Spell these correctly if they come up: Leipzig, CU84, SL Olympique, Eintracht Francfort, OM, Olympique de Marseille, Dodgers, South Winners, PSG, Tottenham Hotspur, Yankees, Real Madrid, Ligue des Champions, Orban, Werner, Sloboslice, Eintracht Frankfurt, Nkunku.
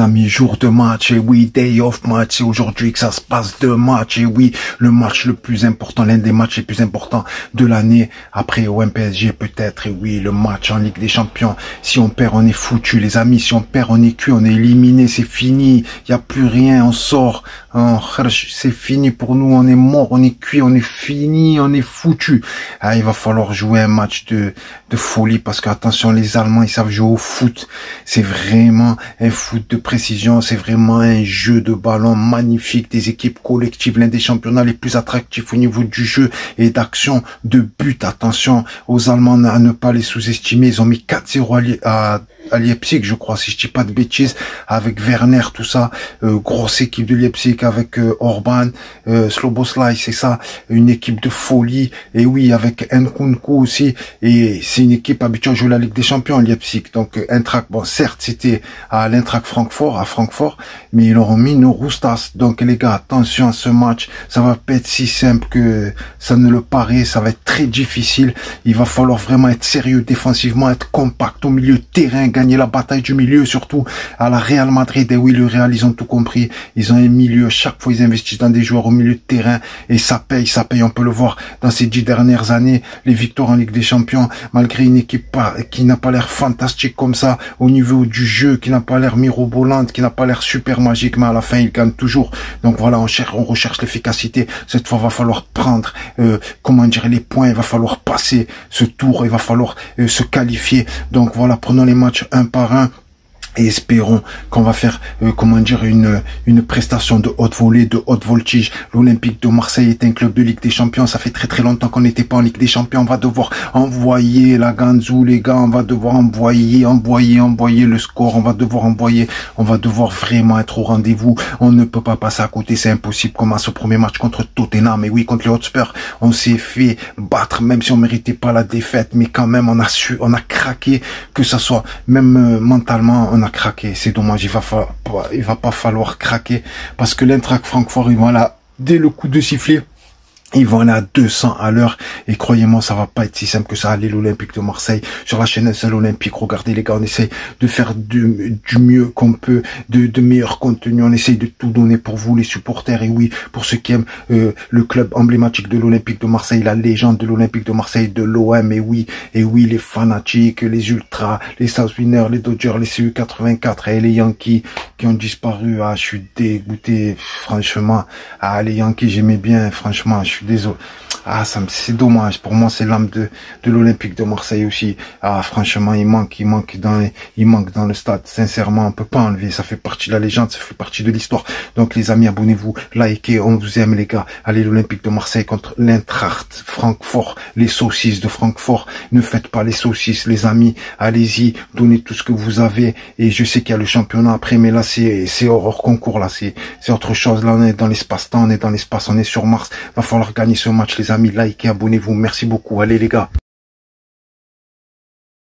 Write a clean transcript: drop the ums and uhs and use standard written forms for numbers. amis, jour de match, et oui, day off match, c'est aujourd'hui que ça se passe, deux matchs, et oui, le match le plus important, l'un des matchs les plus importants de l'année, après OM PSG peut-être, et oui, le match en Ligue des Champions. Si on perd, on est foutu, les amis, si on perd, on est cuit, on est éliminé, c'est fini, il n'y a plus rien, on sort, c'est fini pour nous, on est mort, on est cuit, on est fini, on est foutu. Ah, il va falloir jouer un match de folie, parce que attention, les Allemands, ils savent jouer au foot, c'est vraiment un foot de précision, c'est vraiment un jeu de ballon magnifique, des équipes collectives, l'un des championnats les plus attractifs au niveau du jeu et d'action, de but. Attention aux Allemands à ne pas les sous-estimer, ils ont mis 4-0 à Leipzig, je crois, si je dis pas de bêtises, avec Werner, tout ça, grosse équipe de Leipzig avec Orban, Sloboslice, c'est ça, une équipe de folie, et oui, avec Nkunku aussi, et c'est une équipe habituée à jouer la Ligue des Champions, Leipzig, donc Eintracht, bon, certes, c'était à l'Eintracht Francfort, à Francfort, mais ils leur ont mis nos roustas, donc les gars, attention à ce match, ça va pas être si simple que ça ne le paraît, ça va être très difficile, il va falloir vraiment être sérieux défensivement, être compact au milieu de terrain, gagner la bataille du milieu, surtout à la Real Madrid. Et oui, le Real, ils ont tout compris, ils ont un milieu, chaque fois ils investissent dans des joueurs au milieu de terrain, et ça paye, on peut le voir dans ces 10 dernières années, les victoires en Ligue des Champions, malgré une équipe qui n'a pas l'air fantastique comme ça, au niveau du jeu, qui n'a pas l'air mirobolante, qui n'a pas l'air super magique, mais à la fin, ils gagnent toujours. Donc voilà, on recherche l'efficacité, cette fois, il va falloir prendre, comment dire, les points, il va falloir passer ce tour, il va falloir se qualifier. Donc voilà, prenons les matchs un par un, et espérons qu'on va faire, comment dire, une prestation de haute volée, de haute voltige. L'Olympique de Marseille est un club de Ligue des Champions. Ça fait très très longtemps qu'on n'était pas en Ligue des Champions. On va devoir envoyer la ganzou, les gars. On va devoir envoyer le score. On va devoir vraiment être au rendez-vous. On ne peut pas passer à côté. C'est impossible. Comme à ce premier match contre Tottenham. Mais oui, contre les Hotspur, on s'est fait battre, même si on méritait pas la défaite. Mais quand même, on a su, on a craqué, que ça soit même mentalement, on a craqué. C'est dommage, il va pas falloir craquer, parce que l'Eintracht Francfort, ils vont là dès le coup de sifflet, ils vont aller à 200 à l'heure, et croyez-moi, ça va pas être si simple que ça. Allez, l'Olympique de Marseille, sur la chaîne SL Olympique, regardez les gars, on essaye de faire du mieux qu'on peut, de meilleur contenu, on essaye de tout donner pour vous les supporters, et oui, pour ceux qui aiment le club emblématique de l'Olympique de Marseille, la légende de l'Olympique de Marseille, de l'OM, et oui, les fanatiques, les ultras, les South Winners, les Dodgers, les CU84, et les Yankees qui ont disparu. Ah, je suis dégoûté, franchement. Ah, les Yankees, j'aimais bien, franchement, je suis désolé. Ah, ça, c'est dommage. Pour moi, c'est l'âme de l'Olympique de Marseille aussi. Ah, franchement, il manque dans le stade. Sincèrement, on peut pas enlever. Ça fait partie de la légende, ça fait partie de l'histoire. Donc, les amis, abonnez-vous, likez, on vous aime, les gars. Allez, l'Olympique de Marseille contre l'Eintracht Francfort, les saucisses de Francfort. Ne faites pas les saucisses, les amis. Allez-y, donnez tout ce que vous avez. Et je sais qu'il y a le championnat après, mais là, c'est hors concours, là. C'est autre chose. Là, on est dans l'espace-temps, on est dans l'espace, on est sur Mars. Va falloir gagner ce match, les amis. Likez, abonnez-vous. Merci beaucoup. Allez, les gars.